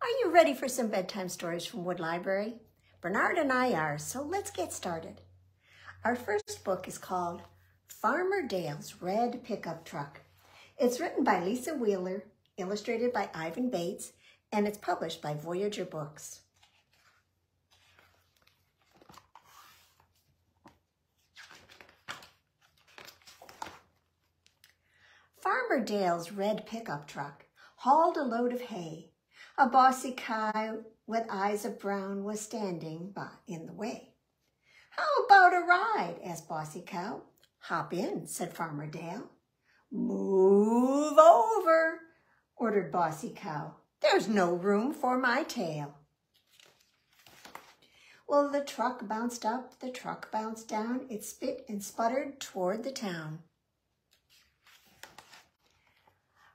Are you ready for some bedtime stories from Wood Library? Bernard and I are, so let's get started. Our first book is called Farmer Dale's Red Pickup Truck. It's written by Lisa Wheeler, illustrated by Ivan Bates, and it's published by Voyager Books. Farmer Dale's red pickup truck hauled a load of hay. A bossy cow with eyes of brown was standing in the way. "How about a ride?" asked Bossy Cow. "Hop in," said Farmer Dale. "Move over," ordered Bossy Cow. "There's no room for my tail." Well, the truck bounced up, the truck bounced down. It spit and sputtered toward the town.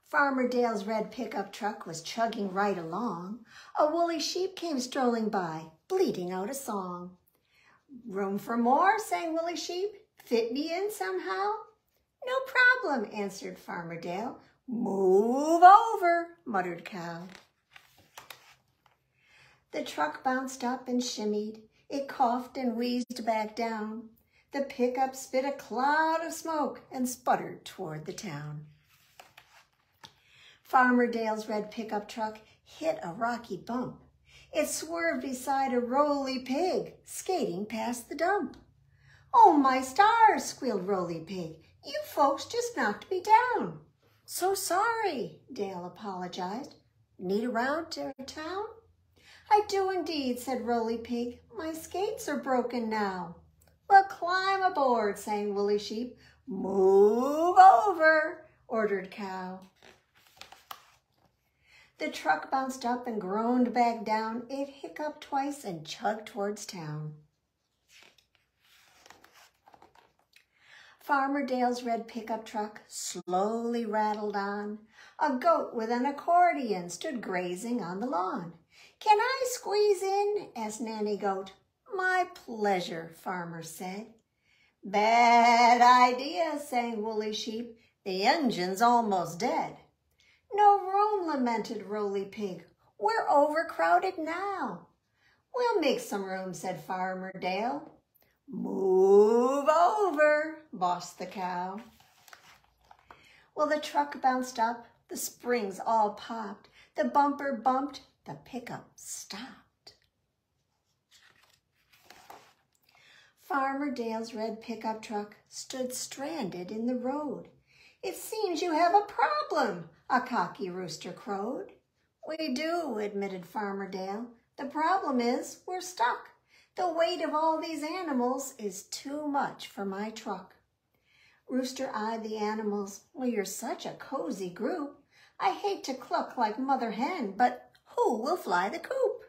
Farmer Dale's red pickup truck was chugging right along. A woolly sheep came strolling by, bleating out a song. "Room for more," sang Woolly Sheep. "Fit me in somehow?" "No problem," answered Farmer Dale. "Move over," muttered Cow. The truck bounced up and shimmied. It coughed and wheezed back down. The pickup spit a cloud of smoke and sputtered toward the town. Farmer Dale's red pickup truck hit a rocky bump. It swerved beside a roly pig, skating past the dump. "Oh, my stars," squealed Roly Pig. "You folks just knocked me down." "So sorry," Dale apologized. "Need a round to town?" "I do indeed," said Roly Pig. "My skates are broken now." "Well, climb aboard," sang Woolly Sheep. "Move over," ordered Cow. The truck bounced up and groaned back down. It hiccuped twice and chugged towards town. Farmer Dale's red pickup truck slowly rattled on. A goat with an accordion stood grazing on the lawn. "Can I squeeze in?" asked Nanny Goat. "My pleasure," Farmer said. "Bad idea," sang Woolly Sheep. "The engine's almost dead." "No room," lamented Roly Pig. "We're overcrowded now." "We'll make some room," said Farmer Dale. "Move over," bossed the cow. Well, the truck bounced up, the springs all popped, the bumper bumped, the pickup stopped. Farmer Dale's red pickup truck stood stranded in the road. "It seems you have a problem," a cocky rooster crowed. "We do," admitted Farmer Dale. "The problem is we're stuck. The weight of all these animals is too much for my truck." Rooster eyed the animals. "Well, you're such a cozy group. I hate to cluck like Mother Hen, but who will fly the coop?"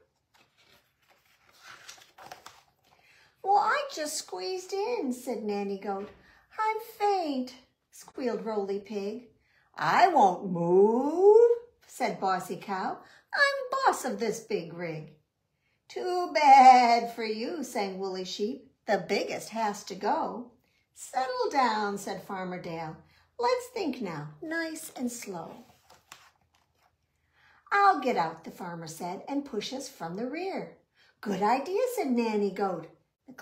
"Well, I just squeezed in," said Nanny Goat. "I'm faint," squealed Roly Pig. "I won't move," said Bossy Cow. "I'm boss of this big rig." "Too bad for you," sang Woolly Sheep. "The biggest has to go." "Settle down," said Farmer Dale. "Let's think now, nice and slow." "I'll get out," the farmer said, and push us from the rear. "Good idea," said Nanny Goat. The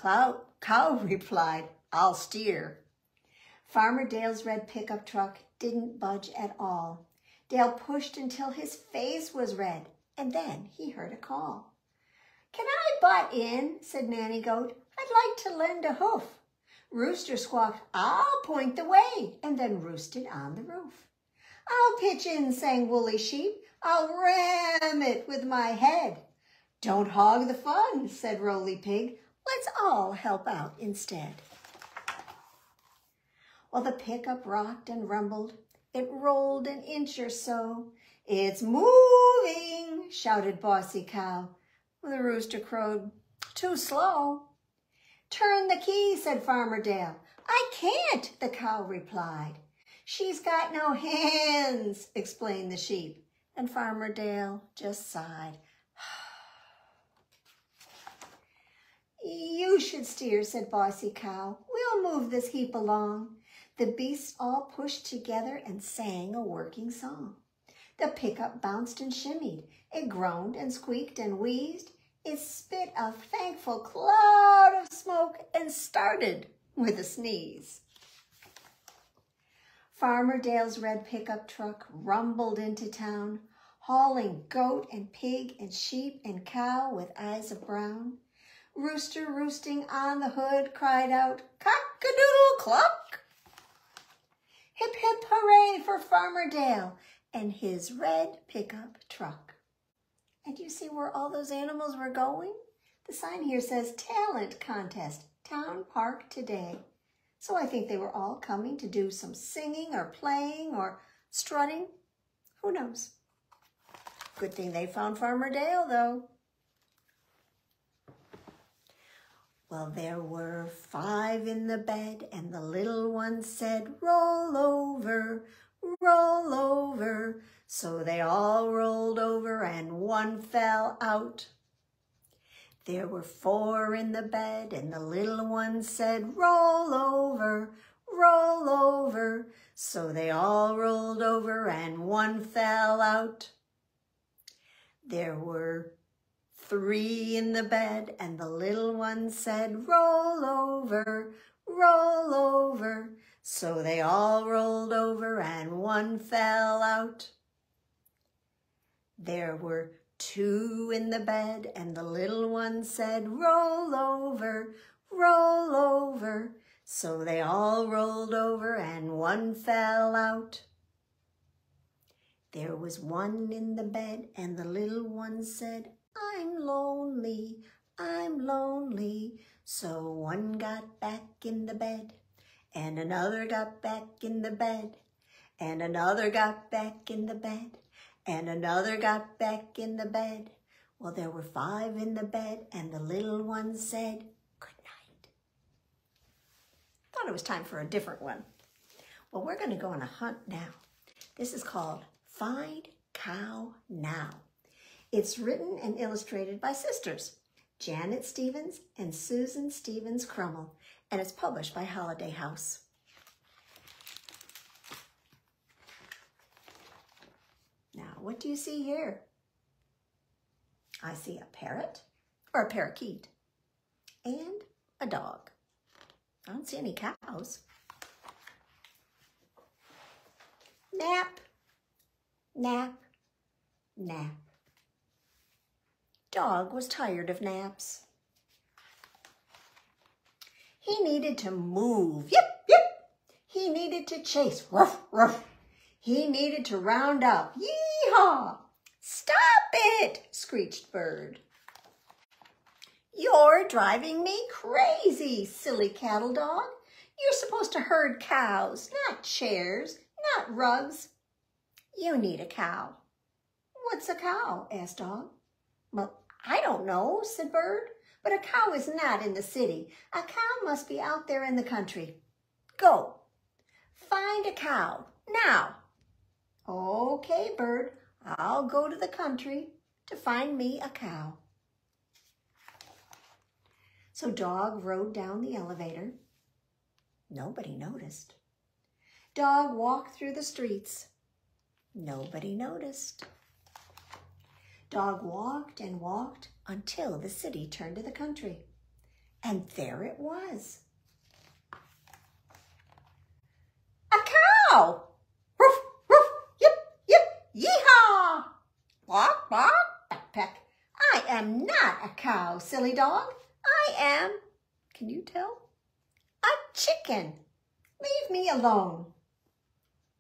cow replied, "I'll steer." Farmer Dale's red pickup truck didn't budge at all. Dale pushed until his face was red, and then he heard a call. "Can I butt in?" said Nanny Goat. "I'd like to lend a hoof." Rooster squawked, "I'll point the way," and then roosted on the roof. "I'll pitch in," sang Woolly Sheep. "I'll ram it with my head." "Don't hog the fun," said Roly Pig. "Let's all help out instead." Well, the pickup rocked and rumbled. It rolled an inch or so. "It's moving," shouted Bossy Cow. The rooster crowed, "Too slow." "Turn the key," said Farmer Dale. "I can't," the cow replied. "She's got no hands," explained the sheep. And Farmer Dale just sighed. "You should steer," said Bossy Cow. "We'll move this heap along." The beasts all pushed together and sang a working song. The pickup bounced and shimmied. It groaned and squeaked and wheezed. It spit a thankful cloud of smoke and started with a sneeze. Farmer Dale's red pickup truck rumbled into town, hauling goat and pig and sheep and cow with eyes of brown. Rooster roosting on the hood cried out, cock-a-doodle-cluck! Hip, hip, hooray for Farmer Dale and his red pickup truck. And do you see where all those animals were going? The sign here says Talent Contest, Town Park Today. So I think they were all coming to do some singing or playing or strutting. Who knows? Good thing they found Farmer Dale, though. Well, there were 5 in the bed, and the little one said, roll over, roll over. So they all rolled over and one fell out. There were 4 in the bed, and the little one said, roll over, roll over. So they all rolled over and one fell out. There were 3 in the bed, and the little one said, roll over, roll over. So they all rolled over and one fell out. There were 2 in the bed, and the little one said, roll over, roll over. So they all rolled over and one fell out. There was 1 in the bed, and the little one said, I'm lonely, so one got back in the bed, and another got back in the bed, and another got back in the bed, and another got back in the bed. Well, there were 5 in the bed, and the little one said, good night. Thought it was time for a different one. Well, we're going to go on a hunt now. This is called Find Cow Now. It's written and illustrated by sisters, Janet Stevens and Susan Stevens Crummel, and it's published by Holiday House. Now, what do you see here? I see a parrot, or a parakeet, and a dog. I don't see any cows. Nap, nap, nap. Dog was tired of naps. He needed to move, yip, yip. He needed to chase, ruff, ruff. He needed to round up, yee-haw. Stop it, screeched Bird. You're driving me crazy, silly cattle dog. You're supposed to herd cows, not chairs, not rugs. You need a cow. What's a cow, asked Dog. Well, I don't know, said Bird, but a cow is not in the city. A cow must be out there in the country. Go, find a cow, now. Okay, Bird, I'll go to the country to find me a cow. So Dog rode down the elevator. Nobody noticed. Dog walked through the streets. Nobody noticed. Dog walked and walked until the city turned to the country. And there it was. A cow! Roof, roof, yip, yip, yee-haw! Walk, walk, peck, peck. I am not a cow, silly dog. I am, can you tell? A chicken. Leave me alone.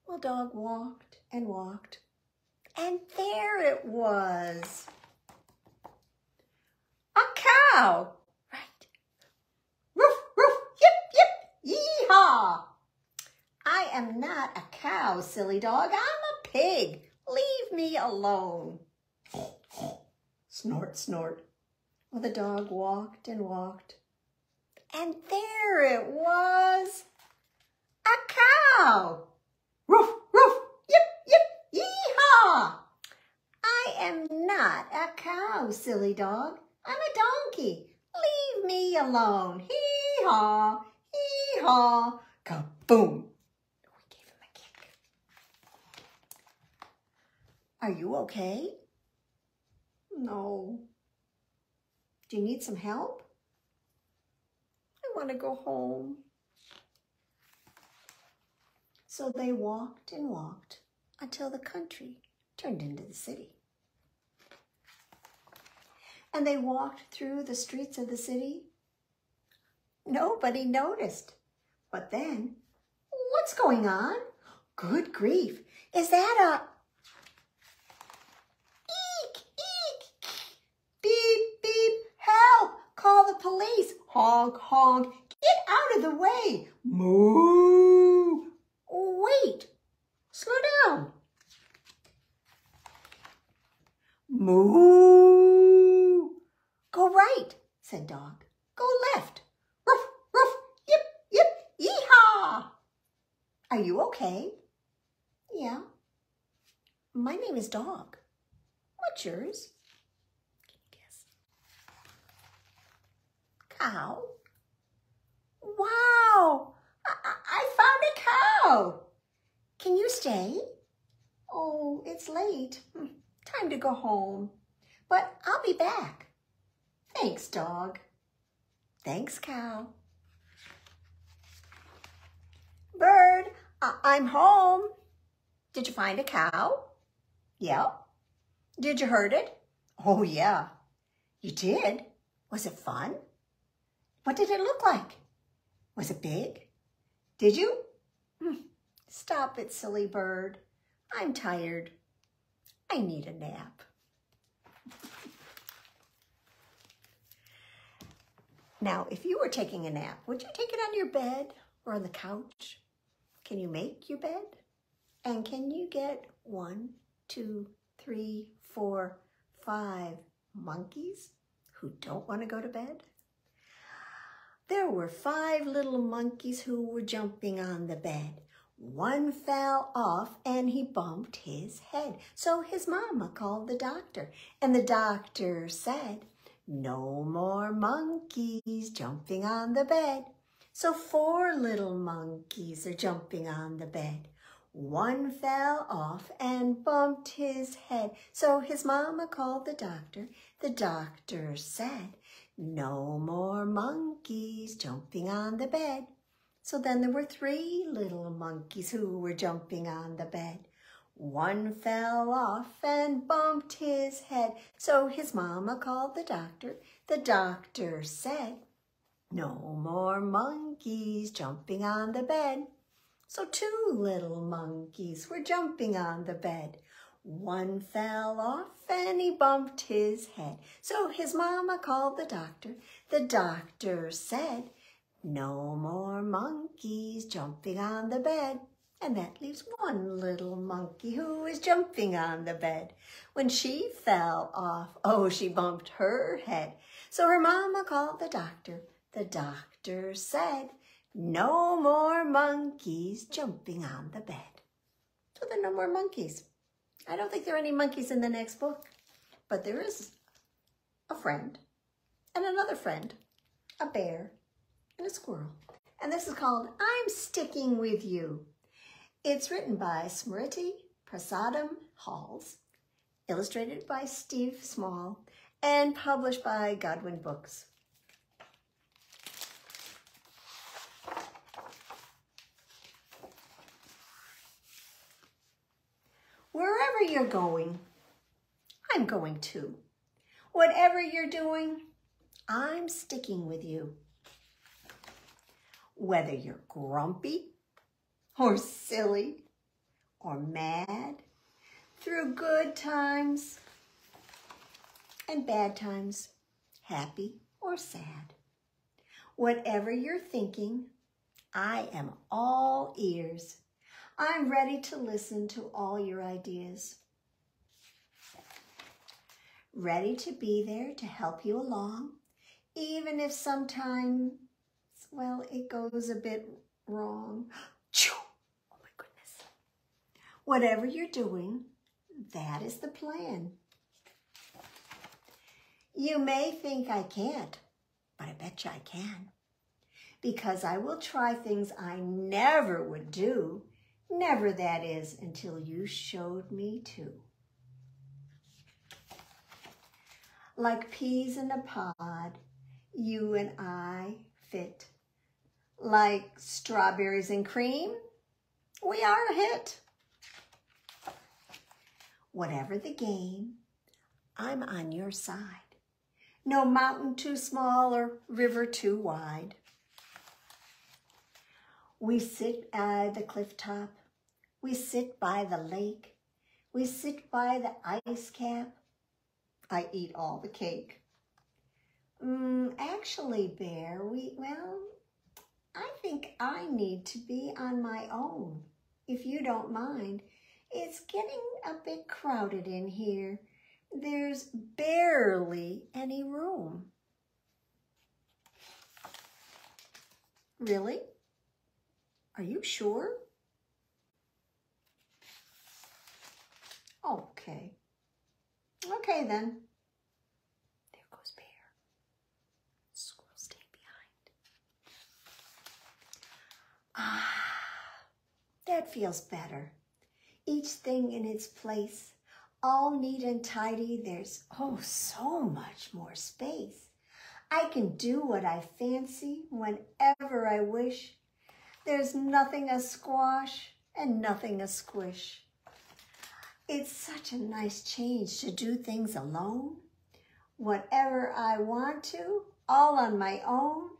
Well, Dog walked and walked. And there it was. A cow. Right. Roof, roof, yip, yip, yee-haw. I am not a cow, silly dog. I'm a pig. Leave me alone. Snort, snort. Well, the dog walked and walked. And there it was. A cow. Roof, roof, yip, yip, yee-haw! I am not a cow, silly dog. I'm a donkey. Leave me alone. Hee-haw, hee-haw, kaboom. We gave him a kick. Are you okay? No. Do you need some help? I want to go home. So they walked and walked until the country turned into the city. And they walked through the streets of the city. Nobody noticed. But then, what's going on? Good grief. Is that a... Eek, eek, beep, beep, help, call the police, honk, honk, get out of the way, moo, wait, slow down, moo, go right, said dog, go left, ruff, ruff, yip, yip, yee-haw. Are you okay? Yeah. My name is Dog. What's yours? Can you guess? Cow. Wow! I found a cow! Can you stay? Oh, it's late. Time to go home. But I'll be back. Thanks, Dog. Thanks, Cow. Bird, I'm home. Did you find a cow? Yeah. Did you herd it? Oh, yeah. You did? Was it fun? What did it look like? Was it big? Did you? Stop it, silly bird. I'm tired. I need a nap. Now, if you were taking a nap, would you take it on your bed or on the couch? Can you make your bed? And can you get 1, 2, 3, 4, 5 monkeys who don't want to go to bed? There were 5 little monkeys who were jumping on the bed. One fell off and he bumped his head. So his mama called the doctor, and the doctor said, no more monkeys jumping on the bed. So 4 little monkeys are jumping on the bed. One fell off and bumped his head. So his mama called the doctor. The doctor said, no more monkeys jumping on the bed. So then there were 3 little monkeys who were jumping on the bed. One fell off and bumped his head. So his mama called the doctor. The doctor said, no more monkeys jumping on the bed. So 2 little monkeys were jumping on the bed. One fell off and he bumped his head. So his mama called the doctor. The doctor said, no more monkeys jumping on the bed. And that leaves 1 little monkey who is jumping on the bed. When she fell off, oh, she bumped her head. So her mama called the doctor. The doctor said, no more monkeys jumping on the bed. So there are no more monkeys. I don't think there are any monkeys in the next book, but there is a friend and another friend, a bear and a squirrel. And this is called I'm Sticking With You. It's written by Smriti Prasadam-Halls, illustrated by Steve Small, and published by Godwin Books. Wherever you're going, I'm going too. Whatever you're doing, I'm sticking with you. Whether you're grumpy or silly or mad, through good times and bad times, happy or sad. Whatever you're thinking, I am all ears. I'm ready to listen to all your ideas. Ready to be there to help you along, even if sometimes, well, it goes a bit wrong. Oh my goodness. Whatever you're doing, that is the plan. You may think I can't, but I bet you I can. Because I will try things I never would do. Never, that is, until you showed me to. Like peas in a pod, you and I fit. Like strawberries and cream, we are a hit. Whatever the game, I'm on your side. No mountain too small or river too wide. We sit at the cliff top. We sit by the lake. We sit by the ice cap. I eat all the cake. Actually, Bear, I think I need to be on my own, if you don't mind. It's getting a bit crowded in here. There's barely any room. Really? Are you sure? Okay. Okay then. There goes Bear. Squirrel, stay behind. That feels better. Each thing in its place, all neat and tidy. There's, so much more space. I can do what I fancy whenever I wish. There's nothing a squash and nothing a squish. It's such a nice change to do things alone. Whatever I want to, all on my own.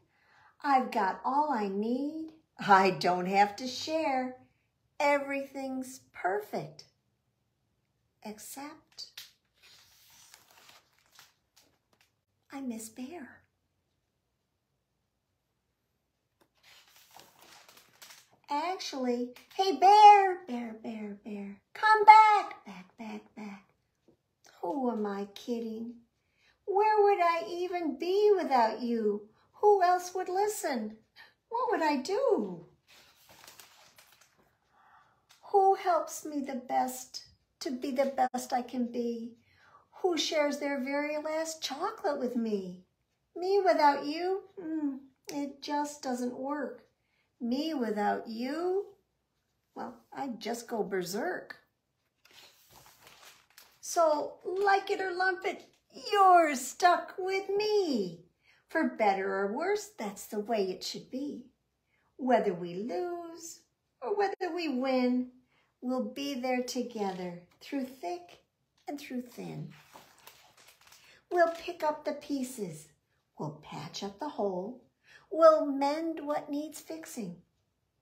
I've got all I need. I don't have to share. Everything's perfect. Except I miss Bear. Actually, hey, Bear, come back. Who am I kidding? Where would I even be without you? Who else would listen? What would I do? Who helps me the best to be the best I can be? Who shares their very last chocolate with me? Me without you, it just doesn't work. Me without you, I'd just go berserk. So, like it or lump it, you're stuck with me. For better or worse, that's the way it should be. Whether we lose or whether we win, we'll be there together through thick and through thin. We'll pick up the pieces. We'll patch up the hole. We'll mend what needs fixing,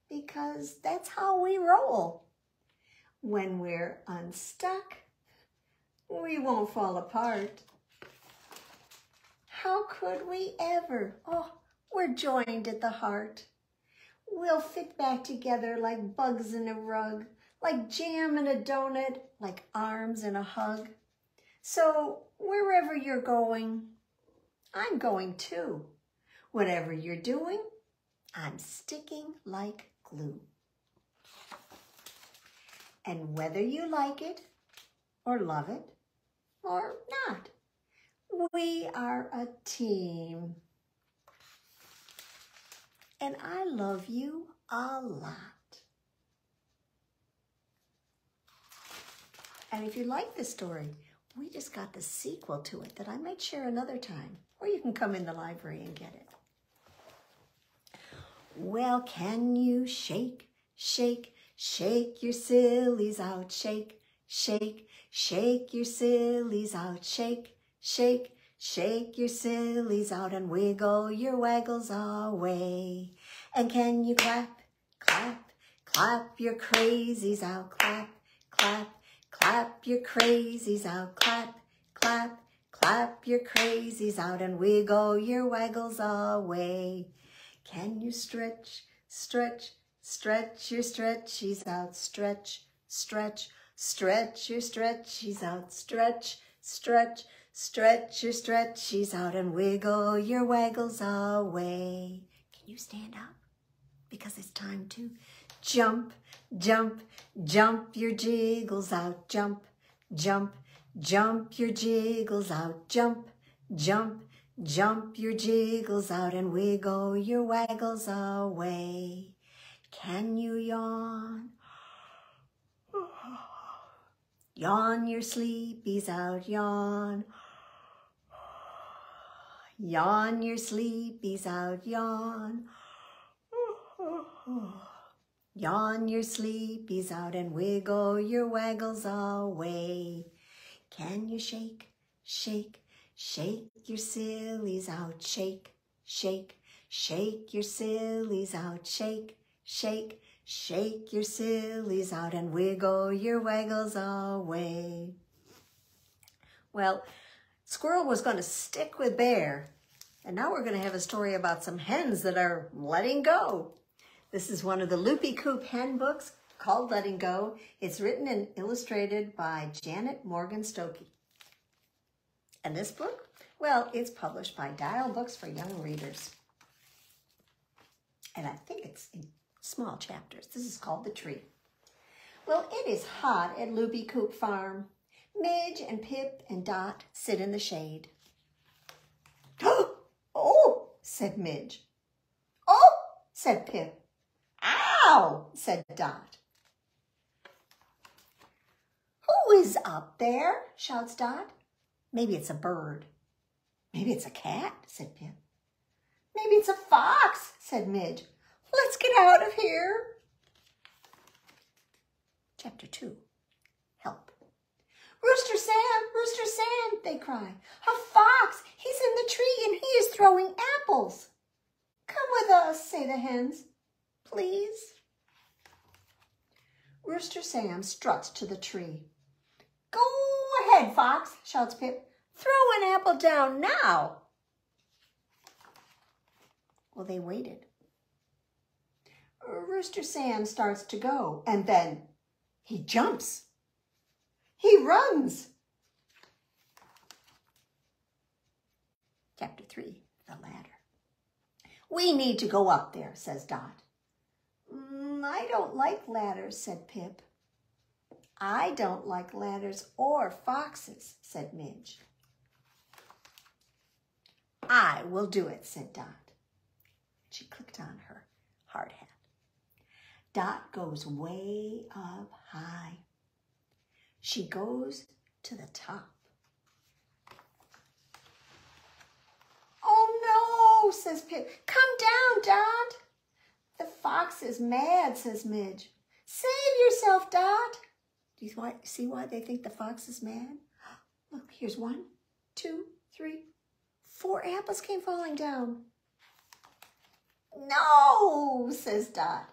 because that's how we roll. When we're unstuck, we won't fall apart. How could we ever? We're joined at the heart. We'll fit back together like bugs in a rug, like jam in a donut, like arms in a hug. So wherever you're going, I'm going too. Whatever you're doing, I'm sticking like glue. And whether you like it or love it or not, we are a team. And I love you a lot. And if you like this story, we just got the sequel to it that I might share another time, or you can come in the library and get it. Well, can you shake, shake, shake your sillies out? Shake, shake, shake your sillies out. Shake, shake, shake your sillies out and wiggle your waggles away. And can you clap, clap, clap your crazies out? Clap, clap, clap your crazies out. Clap, clap, clap your crazies out and wiggle your waggles away. Can you stretch, stretch, stretch your stretchies out? Stretch, stretch, stretch your stretchies out. Stretch, stretch, stretch your stretchies out and wiggle your waggles away. Can you stand up? Because it's time to jump, jump, jump your jiggles out. Jump, jump, jump your jiggles out. Jump, jump. Jump your jiggles out and wiggle your waggles away. Can you yawn? Yawn your sleepies out, yawn. Yawn your sleepies out, yawn. Yawn your sleepies out and wiggle your waggles away. Can you shake, shake, shake your sillies out, shake, shake, shake your sillies out, shake, shake, shake your sillies out and wiggle your waggles away. Well, Squirrel was going to stick with Bear, and now we're going to have a story about some hens that are letting go. This is one of the Loopy Coop hen books called Letting Go. It's written and illustrated by Janet Morgan Stoeke. And this book? Well, it's published by Dial Books for Young Readers. And I think it's in small chapters. This is called The Tree. Well, it is hot at Loopy Coop Farm. Midge and Pip and Dot sit in the shade. "Oh," said Midge. "Oh," said Pip. "Ow!" said Dot. "Who is up there?" shouts Dot. "Maybe it's a bird." "Maybe it's a cat," said Pip. "Maybe it's a fox," said Midge. "Let's get out of here." Chapter 2. Help. "Rooster Sam! Rooster Sam!" they cry. "A fox! He's in the tree and he is throwing apples!" "Come with us," say the hens. "Please." Rooster Sam struts to the tree. "Go ahead, Fox!" shouts Pip. "Throw an apple down now!" Well, they waited. Rooster Sam starts to go, and then he jumps. He runs. Chapter 3, The Ladder. "We need to go up there," says Dot. "I don't like ladders," said Pip. "I don't like ladders or foxes," said Midge. "I will do it," said Dot. She clicked on her hard hat. Dot goes way up high. She goes to the top. "Oh no," says Pip. "Come down, Dot." "The fox is mad," says Midge. "Save yourself, Dot." Do you see why they think the fox is mad? Look, here's 1, 2, 3, 4 apples came falling down. "No," says Dot.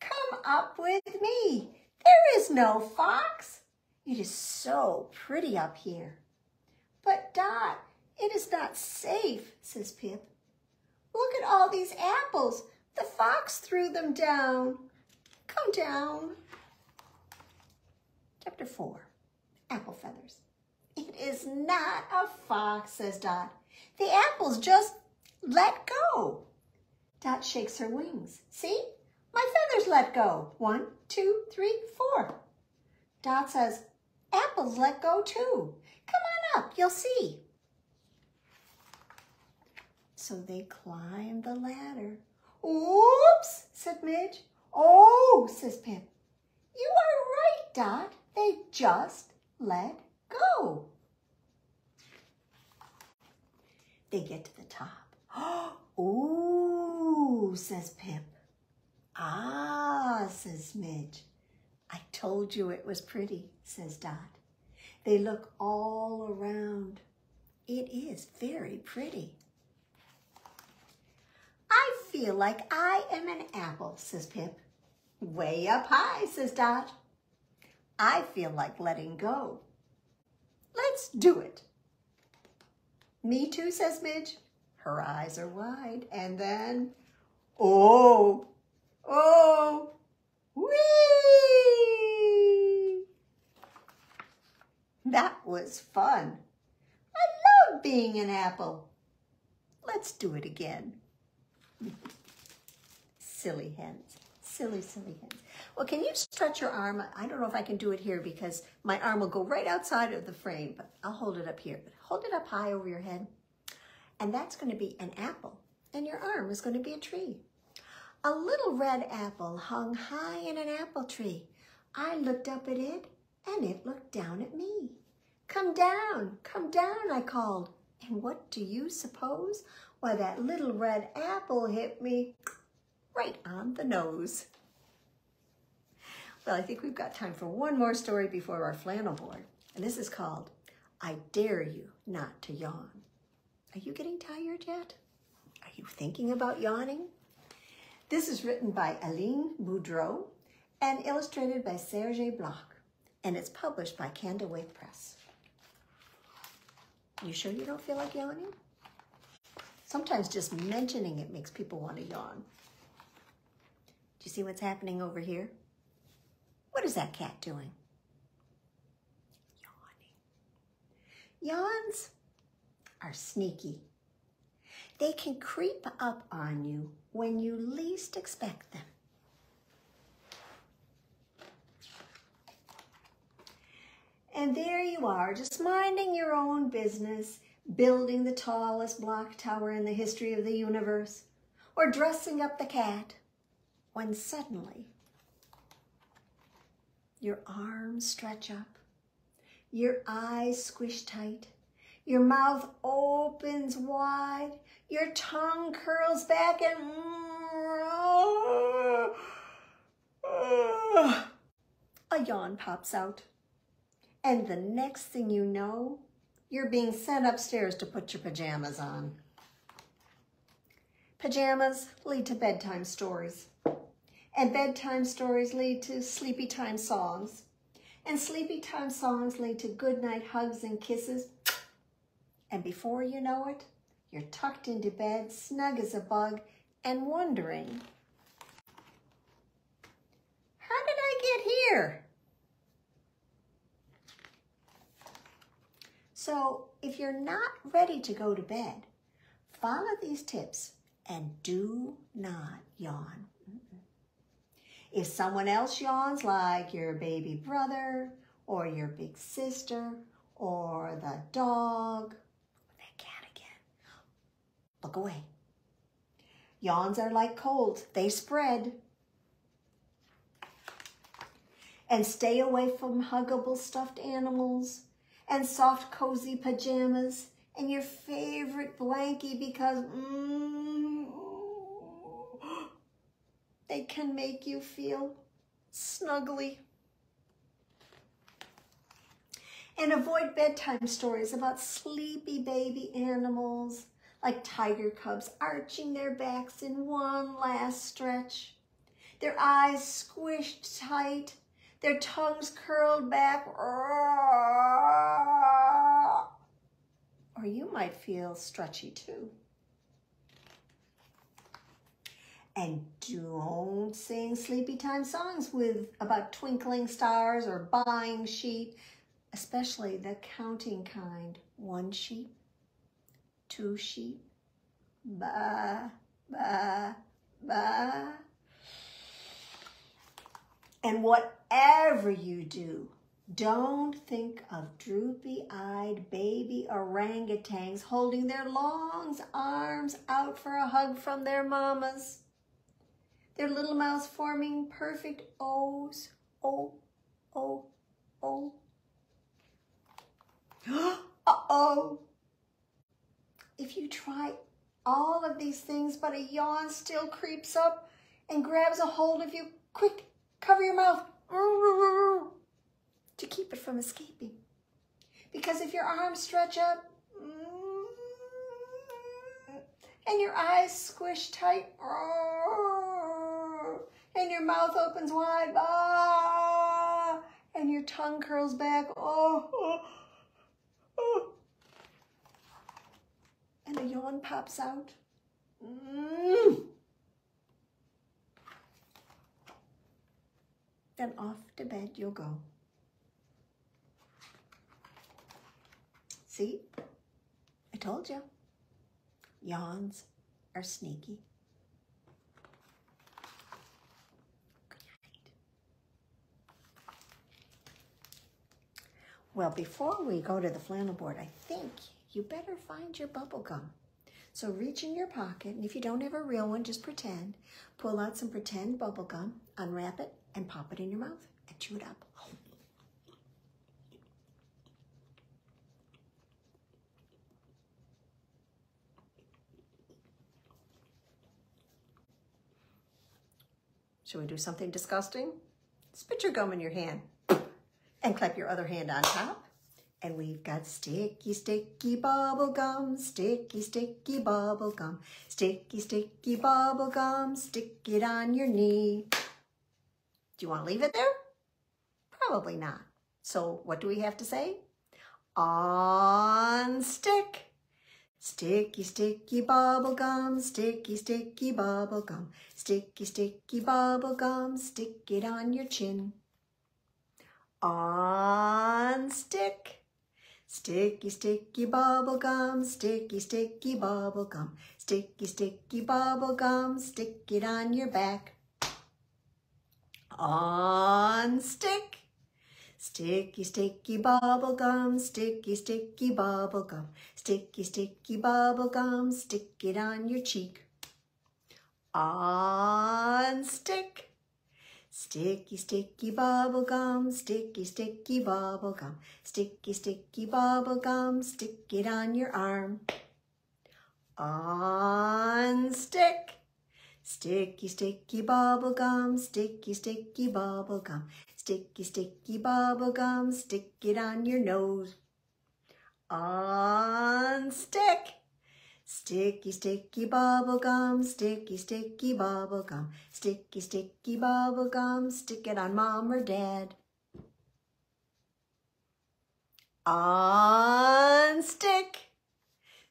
"Come up with me. There is no fox. It is so pretty up here." "But Dot, it is not safe," says Pip. "Look at all these apples. The fox threw them down. Come down." Chapter 4, Apple Feathers. "It is not a fox," says Dot. "The apples just let go." Dot shakes her wings. "See, my feathers let go. 1, 2, 3, 4. Dot says, "Apples let go too. Come on up, you'll see." So they climb the ladder. "Oops," said Midge. "Oh," says Pip. "You are right, Dot. They just let go." They get to the top. "Ooh," says Pip. "Ah," says Midge. "I told you it was pretty," says Dot. They look all around. It is very pretty. "I feel like I am an apple," says Pip. "Way up high," says Dot. "I feel like letting go. Let's do it." "Me too," says Midge. Her eyes are wide. And then, "Oh, oh, whee!" "That was fun. I love being an apple. Let's do it again." Silly hens. Silly, silly hens. Well, can you stretch your arm? I don't know if I can do it here because my arm will go right outside of the frame, but I'll hold it up here. But hold it up high over your head. And that's going to be an apple. And your arm is going to be a tree. "A little red apple hung high in an apple tree. I looked up at it, and it looked down at me. Come down, I called. And what do you suppose? Why, that little red apple hit me right on the nose. Well, I think we've got time for one more story before our flannel board. And this is called, I Dare You Not to Yawn. Are you getting tired yet? Are you thinking about yawning? This is written by Aline Boudreau and illustrated by Serge Bloch. And it's published by Candlewick Press. You sure you don't feel like yawning? Sometimes just mentioning it makes people want to yawn. Do you see what's happening over here? What is that cat doing? Yawning. Yawns are sneaky. They can creep up on you when you least expect them. And there you are, just minding your own business, building the tallest block tower in the history of the universe, or dressing up the cat, when suddenly your arms stretch up, your eyes squish tight, your mouth opens wide, your tongue curls back, and a yawn pops out. And the next thing you know, you're being sent upstairs to put your pajamas on. Pajamas lead to bedtime stories. And bedtime stories lead to sleepy time songs. And sleepy time songs lead to goodnight hugs and kisses. And before you know it, you're tucked into bed, snug as a bug, and wondering, how did I get here? So if you're not ready to go to bed, follow these tips and do not yawn. If someone else yawns, like your baby brother or your big sister or the dog, that cat again, look away. Yawns are like colds, they spread. And stay away from huggable stuffed animals and soft cozy pajamas and your favorite blankie, because they can make you feel snuggly. And avoid bedtime stories about sleepy baby animals like tiger cubs arching their backs in one last stretch, their eyes squished tight, their tongues curled back. Or you might feel stretchy too. And don't sing sleepy time songs about twinkling stars or buying sheep, especially the counting kind. One sheep, two sheep, ba, ba, ba. And whatever you do, don't think of droopy-eyed baby orangutans holding their long arms out for a hug from their mamas, their little mouths forming perfect O's. O, O, O. Uh-oh. If you try all of these things, but a yawn still creeps up and grabs a hold of you, quick, cover your mouth to keep it from escaping. Because if your arms stretch up and your eyes squish tight, and your mouth opens wide, ah, and your tongue curls back, and a yawn pops out. Then off to bed you'll go. See, I told you, yawns are sneaky. Well, before we go to the flannel board, I think you better find your bubble gum. So reach in your pocket, and if you don't have a real one, just pretend. Pull out some pretend bubble gum, unwrap it, and pop it in your mouth, and chew it up. Should we do something disgusting? Spit your gum in your hand and clap your other hand on top. And we've got sticky, sticky bubble gum, sticky, sticky bubble gum, sticky, sticky bubble gum, stick it on your knee. Do you want to leave it there? Probably not. So what do we have to say? On stick. Sticky, sticky bubble gum, sticky, sticky bubble gum, sticky, sticky bubble gum, stick it on your chin. On stick. Sticky, sticky bubble gum, sticky, sticky bubble gum, sticky, sticky bubble gum, stick it on your back. On stick. Sticky, sticky bubble gum, sticky, sticky bubble gum, sticky, sticky bubble gum, stick it on your cheek. On stick. Sticky, sticky bubble gum, sticky, sticky bubble gum, sticky, sticky bubble gum, stick it on your arm. On stick. Sticky, sticky bubble gum, sticky, sticky bubble gum, sticky, sticky bubble gum, stick it on your nose. On stick. Sticky, sticky bubble gum, sticky, sticky bubble gum, sticky, sticky bubble gum, stick it on mom or dad. On stick.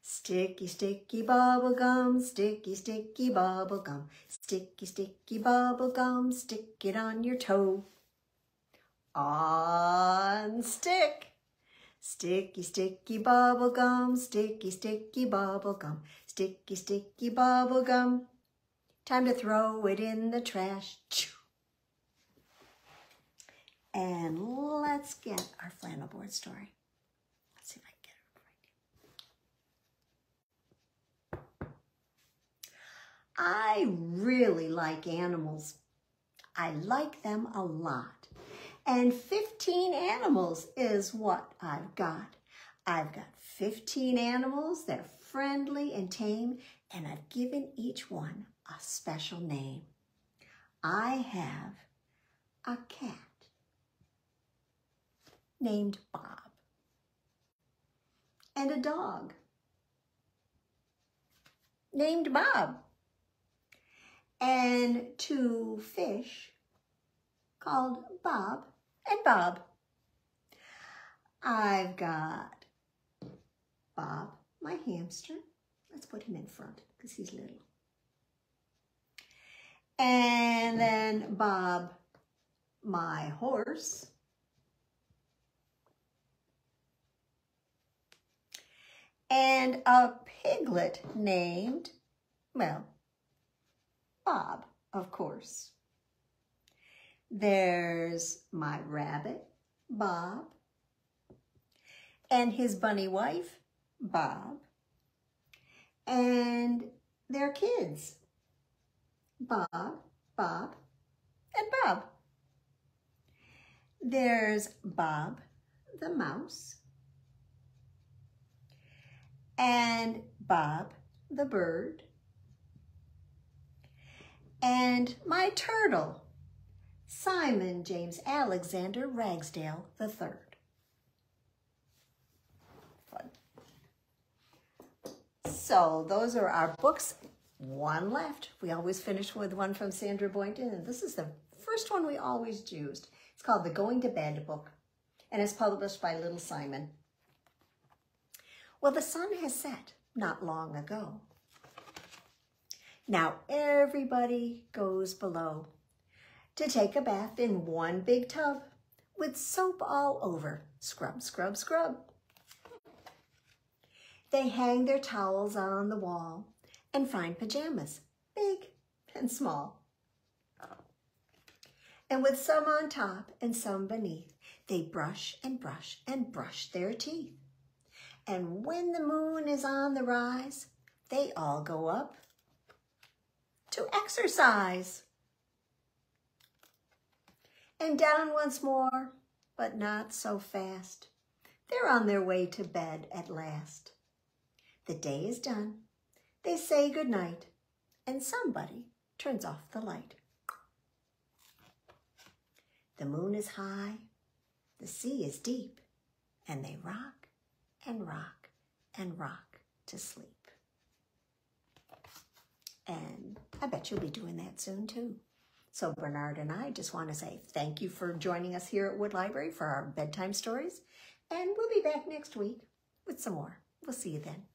Sticky, sticky bubble gum, sticky, sticky bubble gum, sticky, sticky bubble gum, stick it on your toe. On stick. Sticky, sticky bubble gum, sticky, sticky bubble gum, sticky, sticky bubble gum. Time to throw it in the trash. And let's get our flannel board story. Let's see if I can get it right. I really like animals. I like them a lot. And 15 animals is what I've got. I've got 15 animals. They're friendly and tame, and I've given each one a special name. I have a cat named Bob and a dog named Bob and two fish called Bob and Bob. I've got Bob, my hamster. Let's put him in front because he's little. And then Bob, my horse. And a piglet named, well, Bob, of course. There's my rabbit, Bob, and his bunny wife, Bob, and their kids, Bob, Bob, and Bob. There's Bob the mouse, and Bob the bird, and my turtle, Simon James Alexander Ragsdale III. Fun. So those are our books. One left. We always finish with one from Sandra Boynton, and this is the first one we always used. It's called The Going to Bed Book, and it's published by Little Simon. Well, the sun has set not long ago. Now everybody goes below to take a bath in one big tub with soap all over. Scrub, scrub, scrub. They hang their towels on the wall and find pajamas, big and small. And with some on top and some beneath, they brush and brush and brush their teeth. And when the moon is on the rise, they all go up to exercise. And down once more, but not so fast. They're on their way to bed at last. The day is done. They say goodnight, and somebody turns off the light. The moon is high, the sea is deep, and they rock and rock and rock to sleep. And I bet you'll be doing that soon too. So Bernard and I just want to say thank you for joining us here at Wood Library for our bedtime stories. And we'll be back next week with some more. We'll see you then.